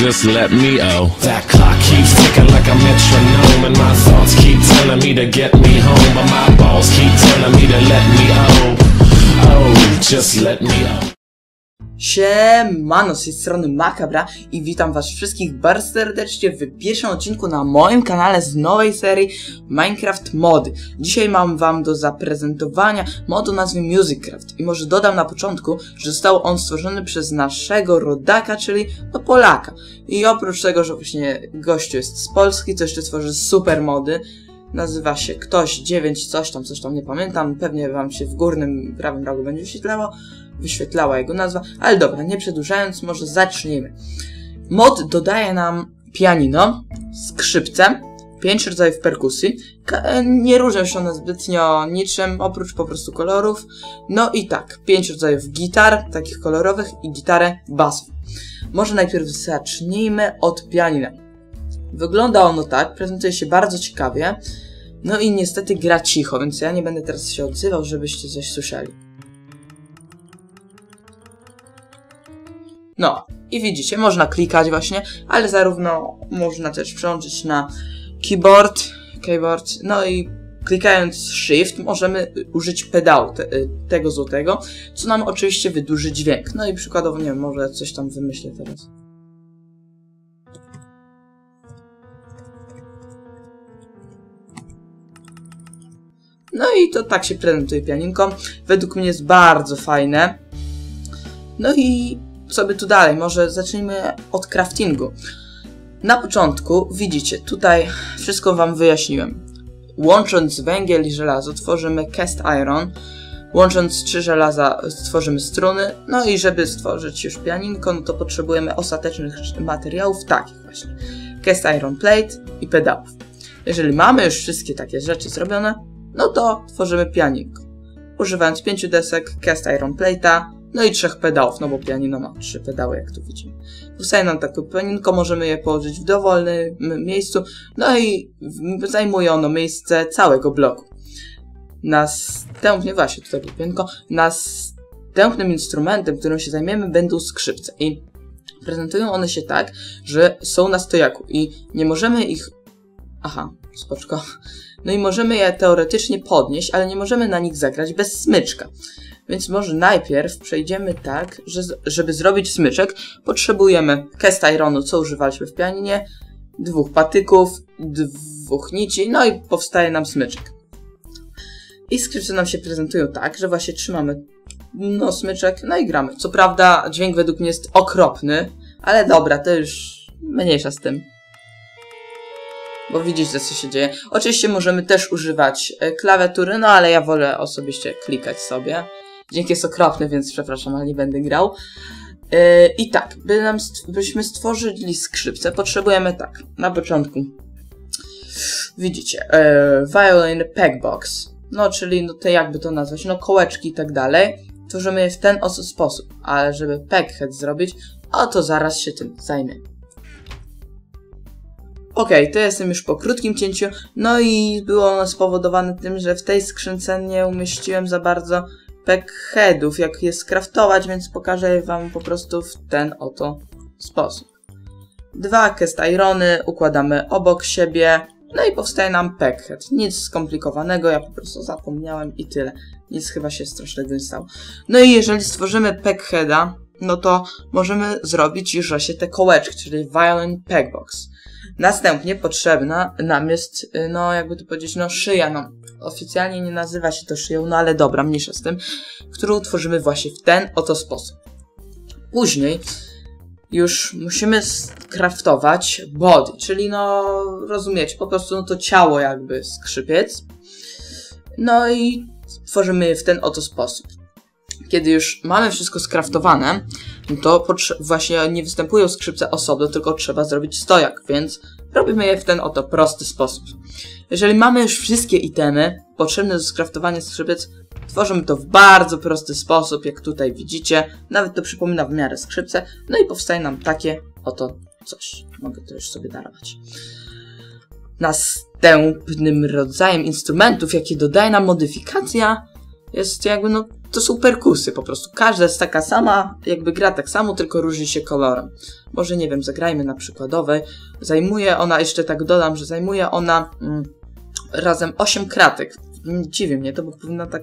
just let me oh. That clock keeps ticking like a metronome, and my thoughts keep telling me to get me home, but my balls keep telling me to let me oh. Oh, just let me oh. Siemano, z tej strony Macabra i witam was wszystkich bardzo serdecznie w pierwszym odcinku na moim kanale z nowej serii Minecraft Mody. Dzisiaj mam wam do zaprezentowania mod o nazwie MusicCraft i może dodam na początku, że został on stworzony przez naszego rodaka, czyli no Polaka. I oprócz tego, że właśnie gościu jest z Polski, to jeszcze tworzy super mody. Nazywa się Ktoś9, coś tam, nie pamiętam. Pewnie wam się w górnym prawym rogu będzie wyświetlała jego nazwa. Ale dobra, nie przedłużając, może zacznijmy. Mod dodaje nam pianino, skrzypce, 5 rodzajów perkusji. Nie różnią się one zbytnio niczym, oprócz po prostu kolorów. No i tak, 5 rodzajów gitar, takich kolorowych, i gitarę basów. Może najpierw zacznijmy od pianina. Wygląda ono tak, prezentuje się bardzo ciekawie, no i niestety gra cicho, więc ja nie będę teraz się odzywał, żebyście coś słyszeli. No i widzicie, można klikać właśnie, ale zarówno można też przełączyć na keyboard, no i klikając shift możemy użyć pedału tego złotego, co nam oczywiście wydłuży dźwięk. No i przykładowo, nie wiem, może coś tam wymyślę teraz. No i to tak się prezentuje pianinko. Według mnie jest bardzo fajne. No i co by tu dalej? Może zacznijmy od craftingu. Na początku widzicie, tutaj wszystko wam wyjaśniłem. Łącząc węgiel i żelazo tworzymy cast iron. Łącząc 3 żelaza stworzymy struny. No i żeby stworzyć już pianinko, no to potrzebujemy ostatecznych materiałów takich właśnie. Cast iron plate i pedałów. Jeżeli mamy już wszystkie takie rzeczy zrobione, no to tworzymy pianinko, używając 5 desek, cast iron plate'a, no i 3 pedałów, no bo pianino ma 3 pedały, jak tu widzimy. Powstaje nam takie pianinko, możemy je położyć w dowolnym miejscu, no i zajmuje ono miejsce całego bloku. Następnie, właśnie tutaj pianko, następnym instrumentem, którym się zajmiemy, będą skrzypce. I prezentują one się tak, że są na stojaku i nie możemy ich... Aha, spoczko. No i możemy je teoretycznie podnieść, ale nie możemy na nich zagrać bez smyczka. Więc może najpierw przejdziemy tak, że żeby zrobić smyczek, potrzebujemy cast ironu, co używaliśmy w pianinie, 2 patyków, 2 nici, no i powstaje nam smyczek. I skrzypce nam się prezentują tak, że właśnie trzymamy no smyczek, no i gramy. Co prawda dźwięk według mnie jest okropny, ale dobra, to już mniejsza z tym. Bo widzicie, co się dzieje. Oczywiście możemy też używać klawiatury, no ale ja wolę osobiście klikać sobie. Dźwięk jest okropny, więc przepraszam, ale nie będę grał. I tak, byśmy stworzyli skrzypce, potrzebujemy tak, na początku. Widzicie, violin pegbox, no czyli no, te jakby to nazwać, no kołeczki i tak dalej. Tworzymy je w ten oto sposób, ale żeby peghead zrobić, o to zaraz się tym zajmiemy. Okej, to jestem już po krótkim cięciu, no i było ono spowodowane tym, że w tej skrzynce nie umieściłem za bardzo pegheadów, jak je skraftować, więc pokażę je wam po prostu w ten oto sposób. 2 cast irony układamy obok siebie, no i powstaje nam peghead. Nic skomplikowanego, ja po prostu zapomniałem i tyle. Nic chyba się strasznego nie stało. No i jeżeli stworzymy pegheada, no to możemy zrobić już właśnie te kołeczki, czyli violin pegbox. Następnie potrzebna nam jest, no jakby to powiedzieć, no szyja, no oficjalnie nie nazywa się to szyją, no ale dobra, mniejsza z tym, którą tworzymy właśnie w ten oto sposób. Później już musimy skraftować body, czyli no rozumiecie, po prostu no to ciało jakby skrzypiec, no i tworzymy je w ten oto sposób. Kiedy już mamy wszystko skraftowane, no to właśnie nie występują skrzypce osobno, tylko trzeba zrobić stojak, więc robimy je w ten oto prosty sposób. Jeżeli mamy już wszystkie itemy potrzebne do skraftowania skrzypiec, tworzymy to w bardzo prosty sposób, jak tutaj widzicie. Nawet to przypomina w miarę skrzypce, no i powstaje nam takie oto coś. Mogę to już sobie darować. Następnym rodzajem instrumentów, jakie dodaje nam modyfikacja, jest jakby no to są perkusy po prostu. Każda jest taka sama, jakby gra tak samo, tylko różni się kolorem. Może, nie wiem, zagrajmy na przykładowej. Zajmuje ona, jeszcze tak dodam, że zajmuje ona razem 8 kratek. Dziwi mnie to, bo powinno tak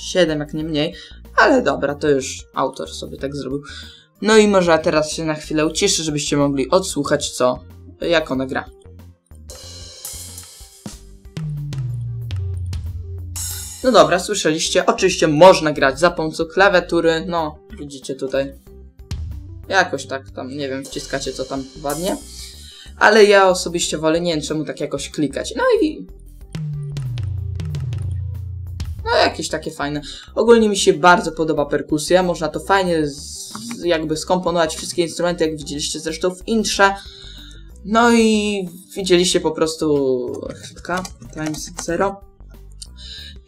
7, jak nie mniej. Ale dobra, to już autor sobie tak zrobił. No i może teraz się na chwilę uciszę, żebyście mogli odsłuchać, jak ona gra. No dobra, słyszeliście, oczywiście można grać za pomocą klawiatury, no widzicie tutaj. Jakoś tak tam, nie wiem, wciskacie co tam ładnie. Ale ja osobiście wolę, nie wiem czemu, tak jakoś klikać. No jakieś takie fajne. Ogólnie mi się bardzo podoba perkusja, można to fajnie jakby skomponować wszystkie instrumenty, jak widzieliście zresztą w intrze. No i widzieliście po prostu... chwilka, times 0.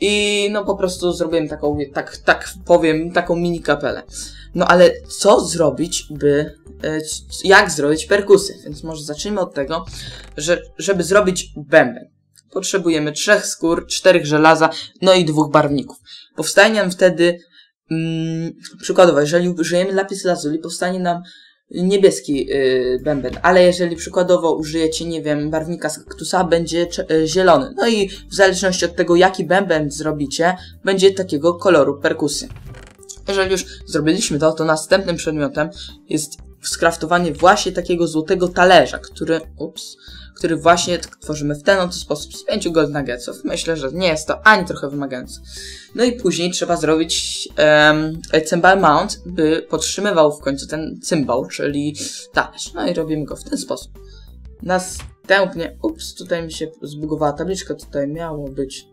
I no po prostu zrobiłem taką, tak powiem, taką mini kapelę. No ale co zrobić, by... jak zrobić perkusję? Więc może zacznijmy od tego, że żeby zrobić bęben, potrzebujemy 3 skór, 4 żelaza, no i 2 barwników. Powstaje nam wtedy... przykładowo, jeżeli użyjemy lapis lazuli, powstanie nam niebieski bęben, ale jeżeli przykładowo użyjecie, nie wiem, barwnika z kaktusa, będzie zielony. No i w zależności od tego, jaki bęben zrobicie, będzie takiego koloru perkusji. Jeżeli już zrobiliśmy to, to następnym przedmiotem jest skraftowanie właśnie takiego złotego talerza, który właśnie tworzymy w ten oto sposób z 5 gold nuggetsów. Myślę, że nie jest to ani trochę wymagające. No i później trzeba zrobić cymbal mount, by podtrzymywał w końcu ten cymbał, czyli talerz. No i robimy go w ten sposób. Następnie, tutaj mi się zbugowała tabliczka, tutaj miało być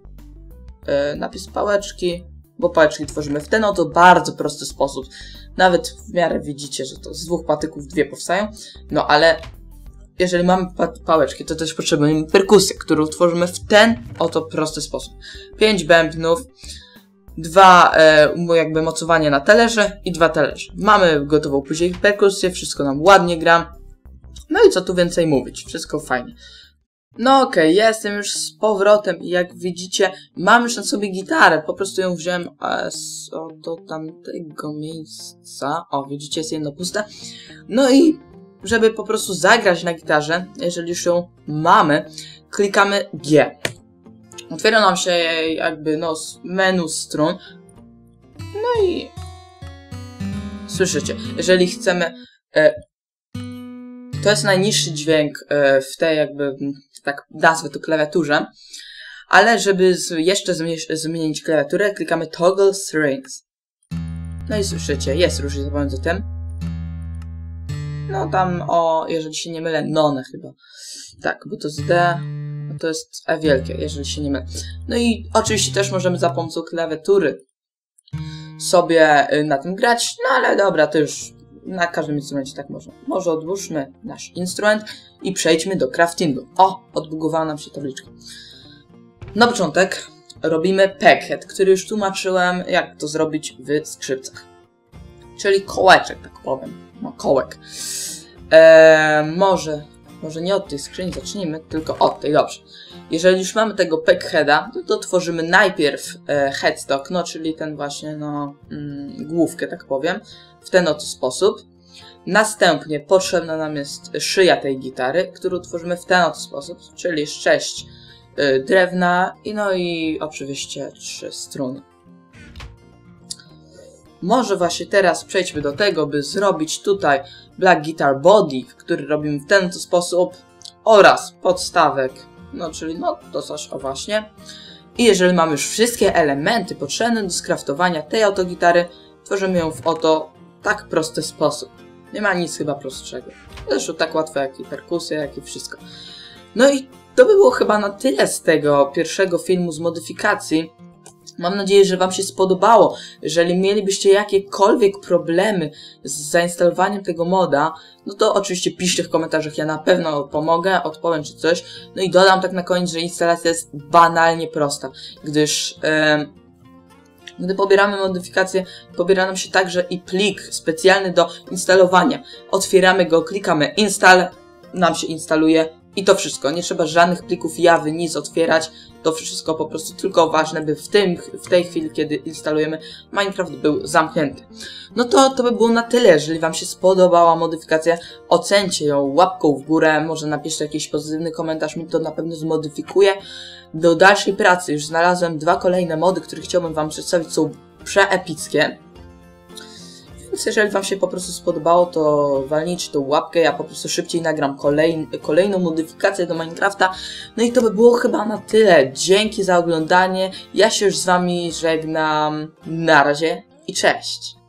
napis pałeczki, bo pałeczki tworzymy w ten oto bardzo prosty sposób. Nawet w miarę widzicie, że to z 2 patyków 2 powstają, no ale... jeżeli mamy pałeczki, to też potrzebujemy perkusję, którą tworzymy w ten oto prosty sposób. 5 bębnów, 2 jakby mocowania na talerze i 2 talerze. Mamy gotową później perkusję, wszystko nam ładnie gra. No i co tu więcej mówić, wszystko fajnie. No okej, ja jestem już z powrotem i jak widzicie, mam już na sobie gitarę. Po prostu ją wziąłem z oto tamtego miejsca. O, widzicie, jest jedno puste. No i... żeby po prostu zagrać na gitarze, jeżeli już ją mamy, klikamy G. Otwiera nam się jakby menu strun. No i... słyszycie, jeżeli chcemy... to jest najniższy dźwięk w tej jakby, tak nazwę to, klawiaturze. Ale żeby jeszcze zmienić klawiaturę, klikamy Toggle Strings. No i słyszycie, jest różnica pomiędzy tym. No tam o, jeżeli się nie mylę, none chyba. Tak, bo to jest D, to jest E wielkie, jeżeli się nie mylę. No i oczywiście też możemy za pomocą klawiatury sobie na tym grać, no ale dobra, to już na każdym instrumencie tak można. Może odłóżmy nasz instrument i przejdźmy do craftingu. O, odbugowała nam się tabliczka. Na początek robimy peghead, który już tłumaczyłem, jak to zrobić w skrzypcach. Czyli kołeczek, tak powiem. No, kołek. Może nie od tej skrzyni zacznijmy, tylko od tej, dobrze. Jeżeli już mamy tego pegheada, to tworzymy najpierw headstock, no czyli ten właśnie, główkę, tak powiem, w ten oto sposób. Następnie potrzebna nam jest szyja tej gitary, którą tworzymy w ten oto sposób, czyli 6 drewna i no i oczywiście 3 struny. Może właśnie teraz przejdźmy do tego, by zrobić tutaj Black Guitar Body, który robimy w ten sposób, oraz podstawek, no czyli to coś o właśnie. I jeżeli mamy już wszystkie elementy potrzebne do skraftowania tej oto gitary, tworzymy ją w oto tak prosty sposób. Nie ma nic chyba prostszego. Zresztą tak łatwo jak i perkusja, jak i wszystko. No i to by było chyba na tyle z tego pierwszego filmu z modyfikacji. Mam nadzieję, że wam się spodobało. Jeżeli mielibyście jakiekolwiek problemy z zainstalowaniem tego moda, no to oczywiście piszcie w komentarzach, ja na pewno pomogę, odpowiem czy coś. No i dodam tak na koniec, że instalacja jest banalnie prosta, gdyż gdy pobieramy modyfikację, pobiera nam się także i plik specjalny do instalowania. Otwieramy go, klikamy install, nam się instaluje I to wszystko, nie trzeba żadnych plików jawy, nic otwierać, to wszystko po prostu tylko ważne, by w tej chwili, kiedy instalujemy, Minecraft był zamknięty. No to by było na tyle, jeżeli wam się spodobała modyfikacja, ocencie ją łapką w górę, może napiszcie jakiś pozytywny komentarz, mi to na pewno zmodyfikuje. Do dalszej pracy już znalazłem dwa kolejne mody, które chciałbym wam przedstawić, są przeepickie. Więc jeżeli wam się po prostu spodobało, to walnijcie tą łapkę, ja po prostu szybciej nagram kolejną modyfikację do Minecrafta. No i to by było chyba na tyle. Dzięki za oglądanie, ja się już z wami żegnam, na razie i cześć!